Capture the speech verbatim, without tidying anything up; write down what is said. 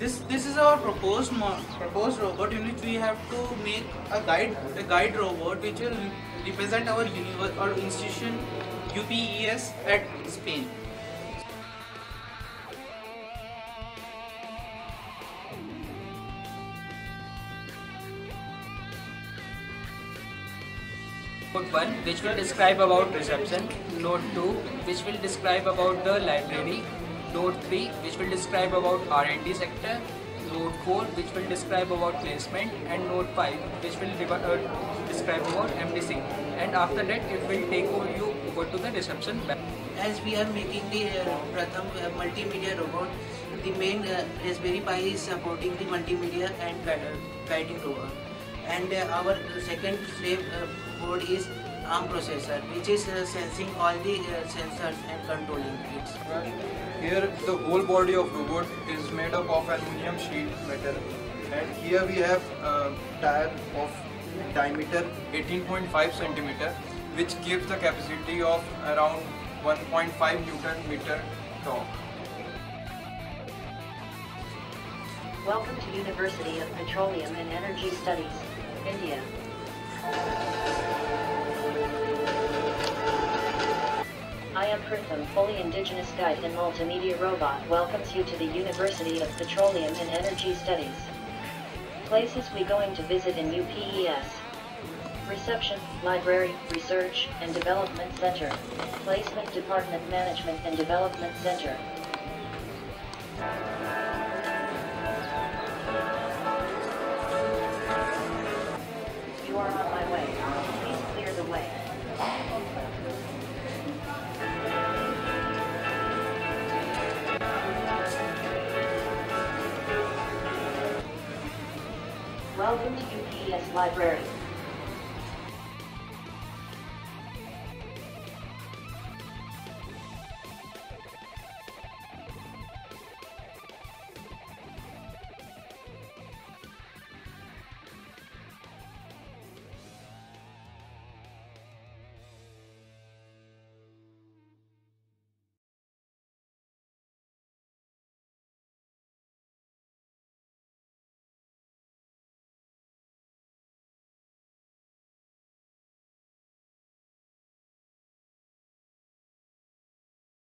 This this is our proposed proposed robot in which we have to make a guide a guide robot which will represent our universe or institution U P E S at Spain. Note one, which will describe about reception. Note two, which will describe about the library. Note three, which will describe about R and D sector. Note four, which will describe about placement, and Note five, which will describe about M D C. And after that, it will take over you over to the reception back. As we are making the uh, Pratham uh, multimedia robot, the main uh, Raspberry Pi is supporting the multimedia and guiding robot. And uh, our second slave uh, board is ARM processor, which is uh, sensing all the uh, sensors and controlling it. Here the whole body of robot is made up of aluminum sheet metal, and here we have a tire of diameter eighteen point five centimeter, which gives the capacity of around one point five newton meter torque. Welcome to University of Petroleum and Energy Studies, India. I am Pratham, fully indigenous guide and multimedia robot, welcomes you to the University of Petroleum and Energy Studies. Places we going to visit in U P E S: Reception, Library, Research and Development Center, Placement Department, Management and Development Center. You are on my way. Please clear the way. Welcome to U P E S Library.